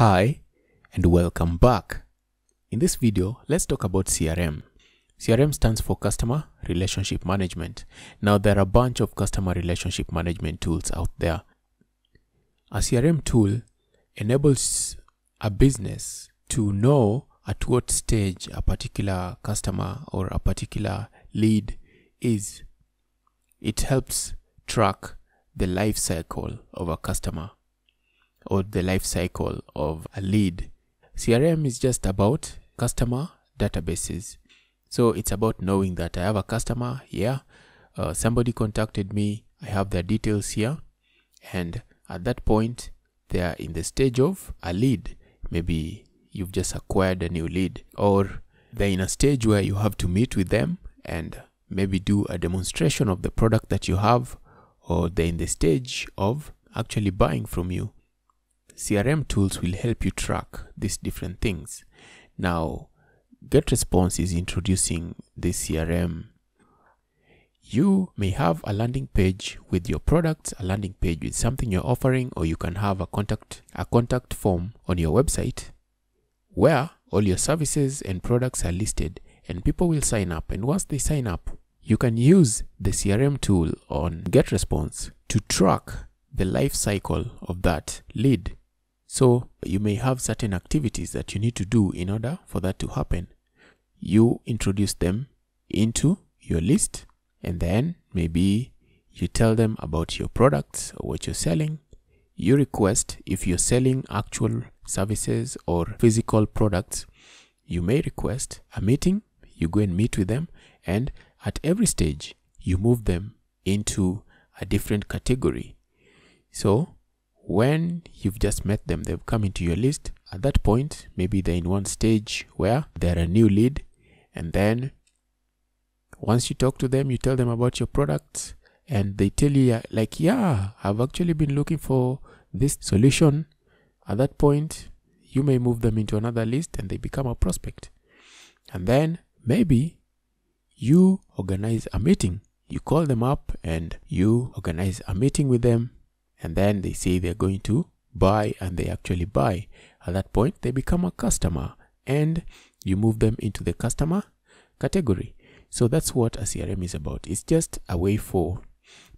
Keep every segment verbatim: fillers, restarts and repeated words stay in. Hi and welcome back. In this video, let's talk about C R M. C R M stands for Customer Relationship Management. Now there are a bunch of customer relationship management tools out there. A C R M tool enables a business to know at what stage a particular customer or a particular lead is. It helps track the life cycle of a customer or the life cycle of a lead. C R M is just about customer databases. So it's about knowing that I have a customer here, uh, somebody contacted me, I have their details here, and at that point they are in the stage of a lead. Maybe you've just acquired a new lead, or they're in a stage where you have to meet with them and maybe do a demonstration of the product that you have, or they're in the stage of actually buying from you. C R M tools will help you track these different things. Now, GetResponse is introducing this C R M. You may have a landing page with your products, a landing page with something you're offering, or you can have a contact, a contact form on your website where all your services and products are listed, and people will sign up. And once they sign up, you can use the C R M tool on GetResponse to track the life cycle of that lead. So you may have certain activities that you need to do in order for that to happen. You introduce them into your list, and then maybe you tell them about your products or what you're selling. You request, if you're selling actual services or physical products, you may request a meeting. You go and meet with them, and at every stage you move them into a different category. So when you've just met them, they've come into your list. At that point, maybe they're in one stage where they're a new lead, and then once you talk to them, you tell them about your products, and they tell you like, yeah, I've actually been looking for this solution. At that point, you may move them into another list and they become a prospect. And then maybe you organize a meeting. You call them up and you organize a meeting with them, and then they say they're going to buy, and they actually buy. At that point, they become a customer, and you move them into the customer category. So that's what a C R M is about. It's just a way for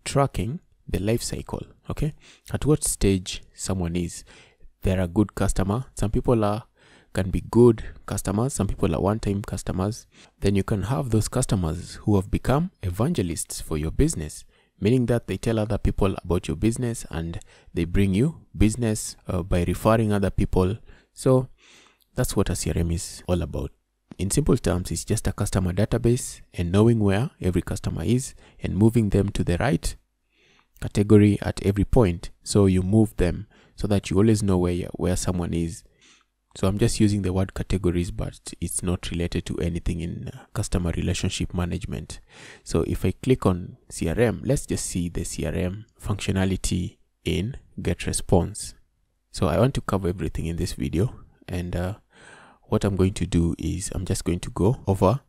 tracking the life cycle, okay? At what stage someone is. They're a good customer. Some people are can be good customers. Some people are one-time customers. Then you can have those customers who have become evangelists for your business, meaning that they tell other people about your business and they bring you business uh, by referring other people. So that's what a C R M is all about. In simple terms, it's just a customer database and knowing where every customer is and moving them to the right category at every point. So you move them so that you always know where, where someone is. So I'm just using the word categories, but it's not related to anything in customer relationship management. So if I click on C R M, let's just see the C R M functionality in GetResponse. So I want to cover everything in this video. And uh, what I'm going to do is I'm just going to go over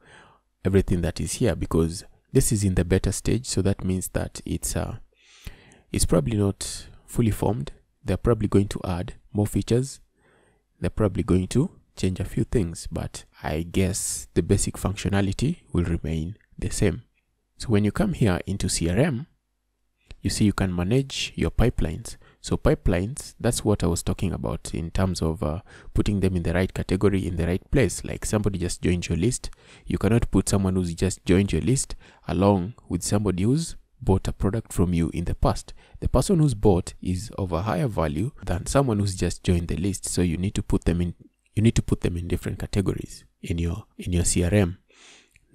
everything that is here, because this is in the beta stage. So that means that it's, uh, it's probably not fully formed. They're probably going to add more features. They're probably going to change a few things, but I guess the basic functionality will remain the same. So when you come here into C R M, you see you can manage your pipelines. So pipelines, that's what I was talking about in terms of uh, putting them in the right category, in the right place. Like somebody just joined your list. You cannot put someone who's just joined your list along with somebody who's bought a product from you in the past. The person who's bought is of a higher value than someone who's just joined the list. So you need to put them in you need to put them in different categories in your in your C R M.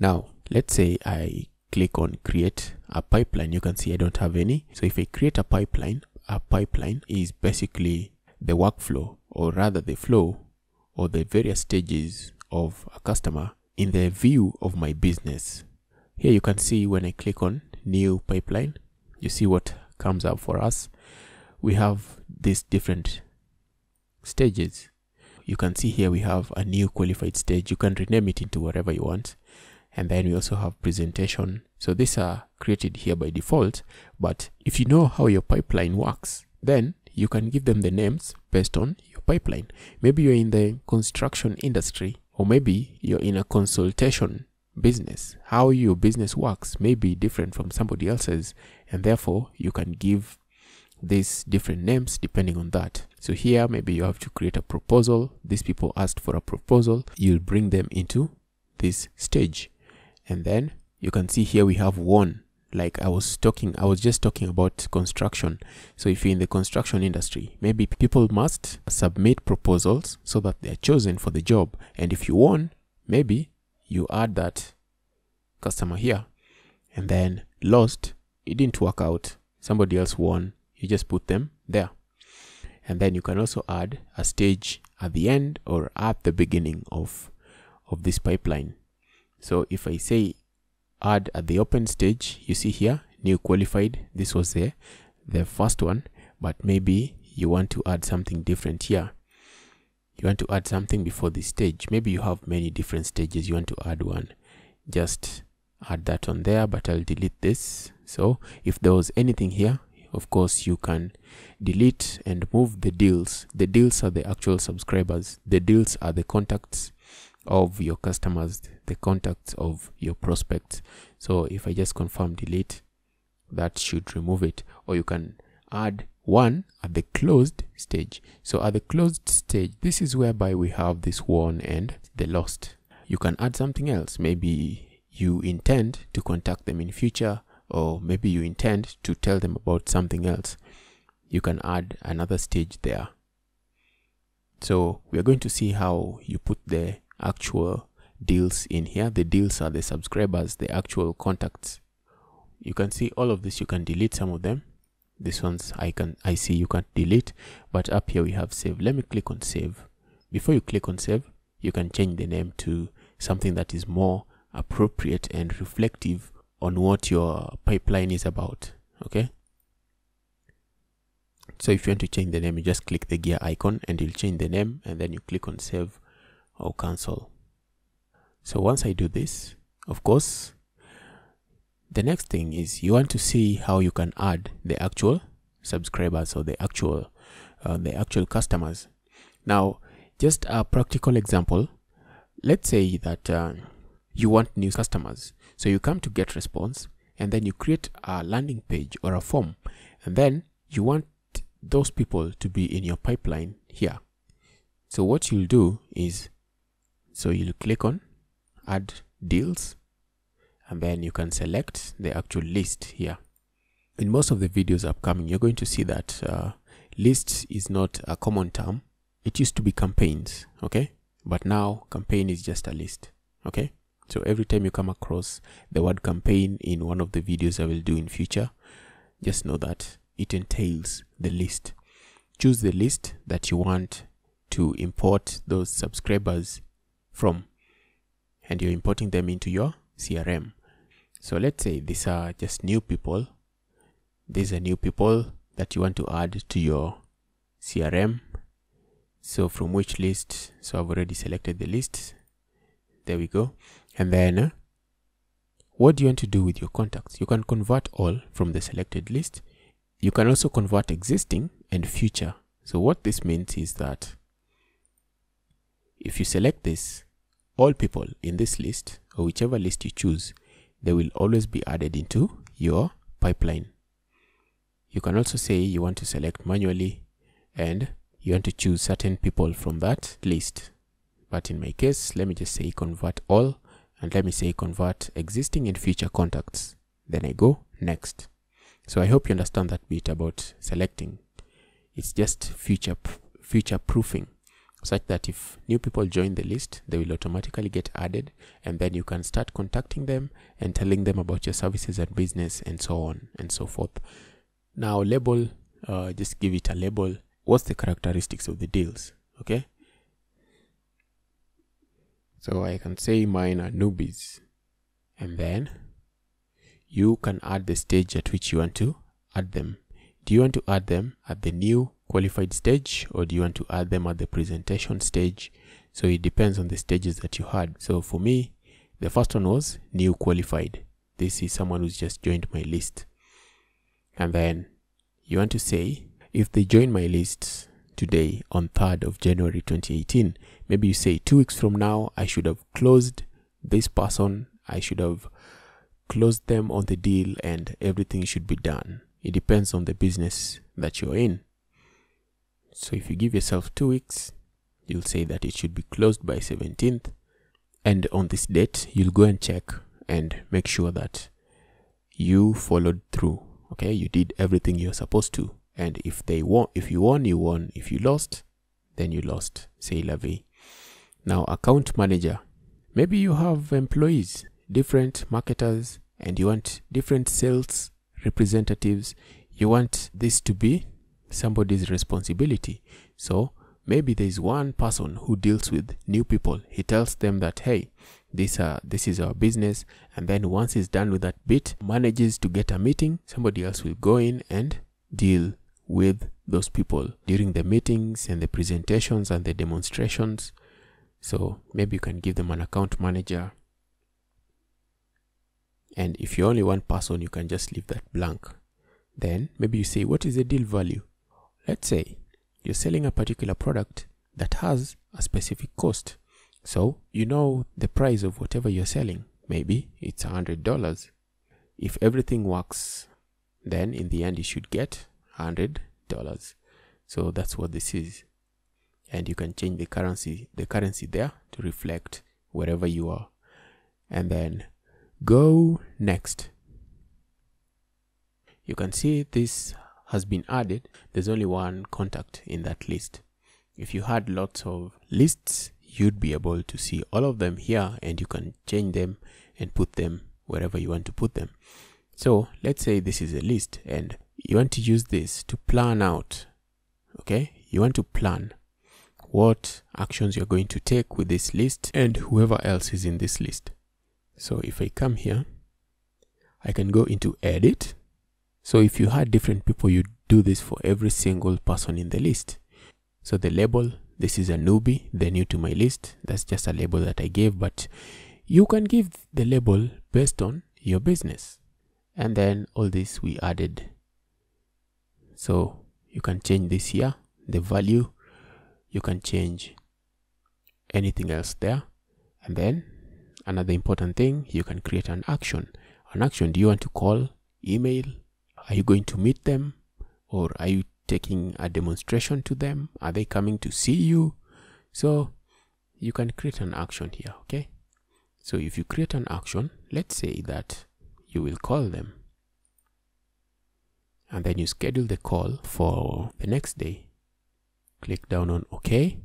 Now, let's say I click on create a pipeline. You can see I don't have any. So if I create a pipeline, a pipeline is basically the workflow, or rather the flow, or the various stages of a customer in the view of my business. Here you can see when I click on new pipeline, you see what comes up for us. We have these different stages. You can see here we have a new qualified stage. You can rename it into whatever you want. And then we also have presentation. So these are created here by default, but if you know how your pipeline works, then you can give them the names based on your pipeline. Maybe you're in the construction industry, or maybe you're in a consultation business. How your business works may be different from somebody else's, and therefore you can give these different names depending on that. So here maybe you have to create a proposal. These people asked for a proposal. You'll bring them into this stage, and then you can see here we have one. Like I was talking, I was just talking about construction. So if you're in the construction industry, maybe people must submit proposals so that they're chosen for the job. And if you won, maybe you add that customer here, and then lost, it didn't work out, somebody else won, you just put them there. And then you can also add a stage at the end or at the beginning of, of this pipeline. So if I say add at the open stage, you see here, new qualified, this was the, the first one, but maybe you want to add something different here. You want to add something before this stage. Maybe you have many different stages, you want to add one. Just add that on there, but I'll delete this. So if there was anything here, of course you can delete and move the deals. The deals are the actual subscribers. The deals are the contacts of your customers, the contacts of your prospects. So if I just confirm delete, that should remove it. Or you can add one at the closed stage. So at the closed stage, this is whereby we have this won and the lost. You can add something else. Maybe you intend to contact them in future, or maybe you intend to tell them about something else. You can add another stage there. So we are going to see how you put the actual deals in here. The deals are the subscribers, the actual contacts. You can see all of this. You can delete some of them. This one's I can I see you can't delete, but up here we have save. Let me click on save. Before you click on save, you can change the name to something that is more appropriate and reflective on what your pipeline is about. Okay. So if you want to change the name, you just click the gear icon and it'll change the name, and then you click on save or cancel. So once I do this, of course, the next thing is you want to see how you can add the actual subscribers or the actual uh, the actual customers. Now, just a practical example. Let's say that uh, you want new customers. So you come to GetResponse, and then you create a landing page or a form, and then you want those people to be in your pipeline here. So what you'll do is, so you'll click on add deals, and then you can select the actual list here. In most of the videos upcoming, you're going to see that uh, list is not a common term. It used to be campaigns, okay? But now campaign is just a list, okay? So every time you come across the word campaign in one of the videos I will do in future, just know that it entails the list. Choose the list that you want to import those subscribers from, and you're importing them into your C R M. So let's say these are just new people. These are new people that you want to add to your C R M. So from which list? So I've already selected the list. There we go. And then uh, what do you want to do with your contacts? You can convert all from the selected list. You can also convert existing and future. So what this means is that if you select this, all people in this list, or whichever list you choose, they will always be added into your pipeline. You can also say you want to select manually and you want to choose certain people from that list. But in my case, let me just say convert all, and let me say convert existing and future contacts. Then I go next. So I hope you understand that bit about selecting. It's just future, future proofing, such that if new people join the list, they will automatically get added, and then you can start contacting them and telling them about your services and business and so on and so forth. Now label, uh, just give it a label. What's the characteristics of the deals? Okay. So I can say mine are newbies, and then you can add the stage at which you want to add them. Do you want to add them at the new qualified stage, or do you want to add them at the presentation stage? So it depends on the stages that you had. So for me, the first one was new qualified. This is someone who's just joined my list. And then you want to say, if they join my list today on third of January twenty eighteen. Maybe you say two weeks from now, I should have closed this person. I should have closed them on the deal and everything should be done. It depends on the business that you're in. So if you give yourself two weeks, you'll say that it should be closed by seventeenth. And on this date, you'll go and check and make sure that you followed through. Okay, you did everything you're supposed to. And if they won, if you won, you won. If you lost, then you lost. C'est la vie. Now, account manager. Maybe you have employees, different marketers, and you want different sales representatives. You want this to be somebody's responsibility. So maybe there's one person who deals with new people. He tells them that, hey, this, uh, this is our business. And then once he's done with that bit, manages to get a meeting, somebody else will go in and deal with those people during the meetings and the presentations and the demonstrations. So maybe you can give them an account manager. And if you're only one person, you can just leave that blank. Then maybe you say, what is the deal value? Let's say you're selling a particular product that has a specific cost. So you know the price of whatever you're selling. Maybe it's one hundred dollars. If everything works, then in the end you should get one hundred dollars. So that's what this is. And you can change the currency, the currency there to reflect wherever you are. And then go next. You can see this has been added. There's only one contact in that list. If you had lots of lists, you'd be able to see all of them here, and you can change them and put them wherever you want to put them. So let's say this is a list and you want to use this to plan out. Okay, you want to plan what actions you're going to take with this list and whoever else is in this list. So if I come here, I can go into edit. So if you had different people, you do this for every single person in the list. So the label, this is a newbie, they're new to my list. That's just a label that I gave, but you can give the label based on your business. And then all this we added. So you can change this here, the value. You can change anything else there. And then another important thing, you can create an action. An action, do you want to call, email? Are you going to meet them, or are you taking a demonstration to them? Are they coming to see you? So you can create an action here, okay? So if you create an action, let's say that you will call them, and then you schedule the call for the next day. Click down on OK,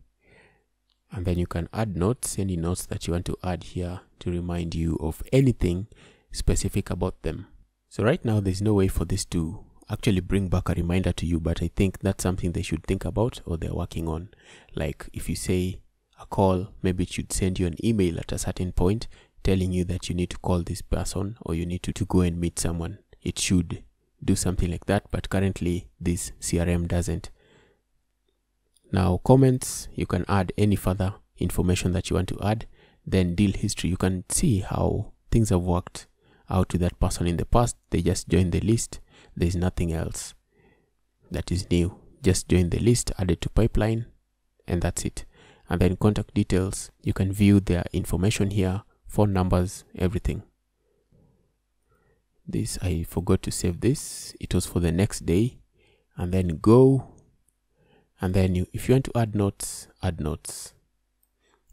and then you can add notes, any notes that you want to add here to remind you of anything specific about them. So right now, there's no way for this to actually bring back a reminder to you, but I think that's something they should think about or they're working on. Like if you say a call, maybe it should send you an email at a certain point telling you that you need to call this person or you need to, to go and meet someone. It should do something like that, but currently this C R M doesn't. Now comments, you can add any further information that you want to add. Then deal history, you can see how things have worked out to that person in the past. They just joined the list. There's nothing else that is new. Just join the list, added to pipeline, and that's it. And then contact details, you can view their information here, phone numbers, everything. This, I forgot to save this. It was for the next day. And then go. And then you, if you want to add notes, add notes.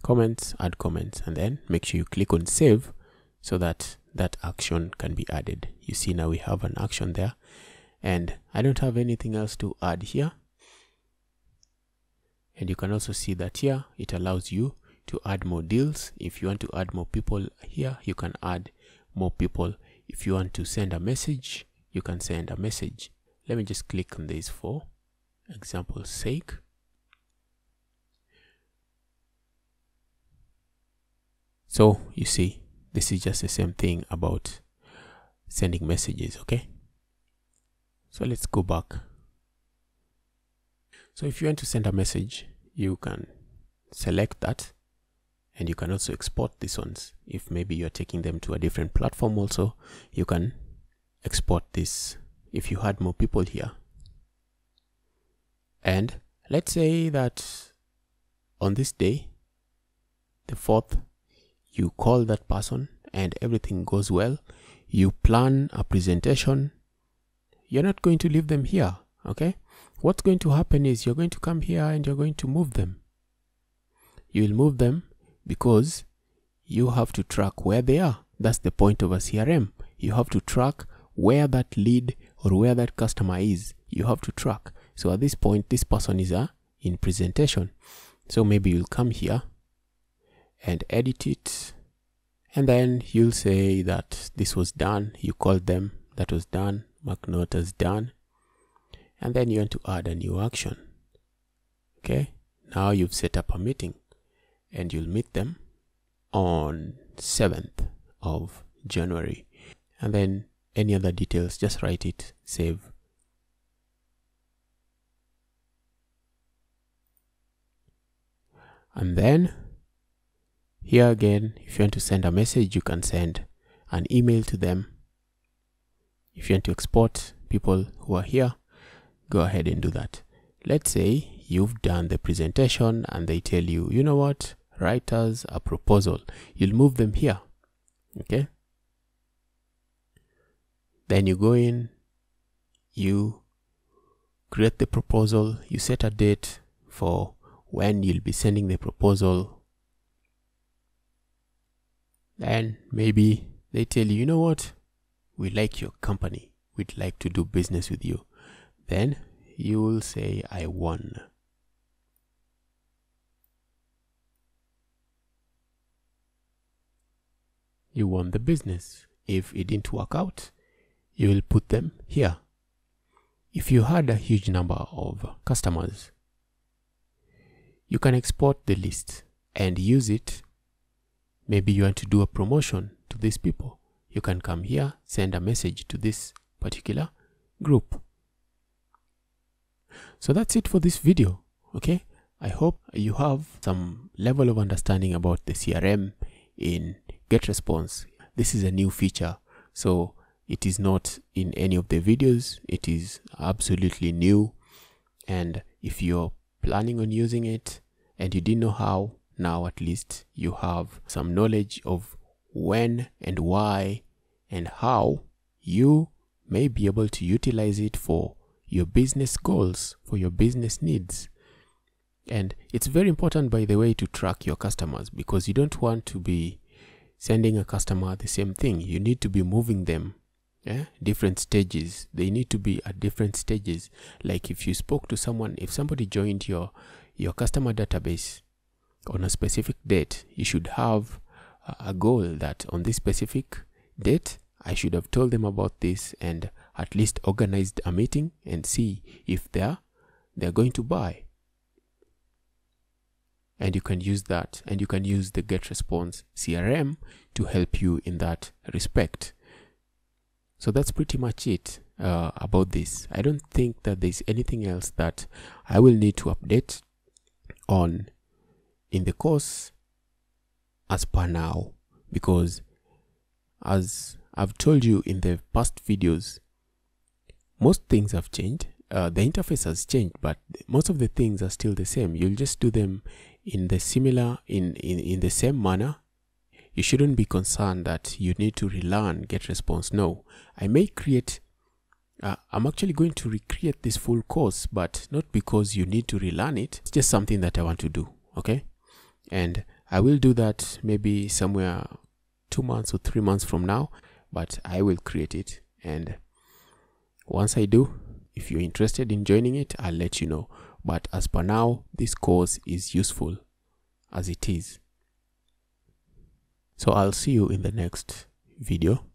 Comments, add comments. And then make sure you click on save so that that action can be added. You see, now we have an action there, and I don't have anything else to add here. And you can also see that here it allows you to add more deals. If you want to add more people here, you can add more people. If you want to send a message, you can send a message. Let me just click on this for example's sake. So you see, this is just the same thing about sending messages, okay? So let's go back. So if you want to send a message, you can select that, and you can also export these ones. If maybe you're taking them to a different platform also, you can export this if you had more people here. And Let's say that on this day, the fourth, you call that person and everything goes well. You plan a presentation. You're not going to leave them here, okay? What's going to happen is you're going to come here and you're going to move them. You will move them because you have to track where they are. That's the point of a C R M. You have to track where that lead or where that customer is. You have to track. So at this point, this person is uh, in presentation. So maybe you'll come here and edit it. And then you'll say that this was done. You called them. That was done. Mark note as done. And then you want to add a new action. Okay. Now you've set up a meeting and you'll meet them on seventh of January. And then any other details, just write it, save. And then here again, if you want to send a message, you can send an email to them. If you want to export people who are here, go ahead and do that. Let's say you've done the presentation and they tell you, you know what, write us a proposal. You'll move them here. Okay. Then you go in, you create the proposal, you set a date for when you'll be sending the proposal. Then maybe they tell you, you know what, we like your company. We'd like to do business with you. Then you will say, I won. You won the business. If it didn't work out, you will put them here. If you had a huge number of customers, you can export the list and use it. Maybe you want to do a promotion to these people. You can come here, send a message to this particular group. So that's it for this video. Okay. I hope you have some level of understanding about the C R M in GetResponse. This is a new feature, so it is not in any of the videos. It is absolutely new. And if you're planning on using it and you didn't know how, now at least you have some knowledge of when and why and how you may be able to utilize it for your business goals, for your business needs. And it's very important, by the way, to track your customers, because you don't want to be sending a customer the same thing. You need to be moving them, yeah? Different stages. They need to be at different stages. Like if you spoke to someone, if somebody joined your, your customer database on a specific date, you should have a goal that on this specific date, I should have told them about this and at least organized a meeting and see if they're, they're going to buy. And you can use that, and you can use the GetResponse C R M to help you in that respect. So that's pretty much it uh, about this. I don't think that there's anything else that I will need to update on in the course as per now, because as I've told you in the past videos, most things have changed. Uh, the interface has changed, but most of the things are still the same. You'll just do them in the similar, in, in, in the same manner. You shouldn't be concerned that you need to relearn GetResponse. No, I may create, uh, I'm actually going to recreate this full course, but not because you need to relearn it. It's just something that I want to do, okay? And I will do that maybe somewhere two months or three months from now, but I will create it. And once I do, if you're interested in joining it, I'll let you know. But as per now, this course is useful as it is. So I'll see you in the next video.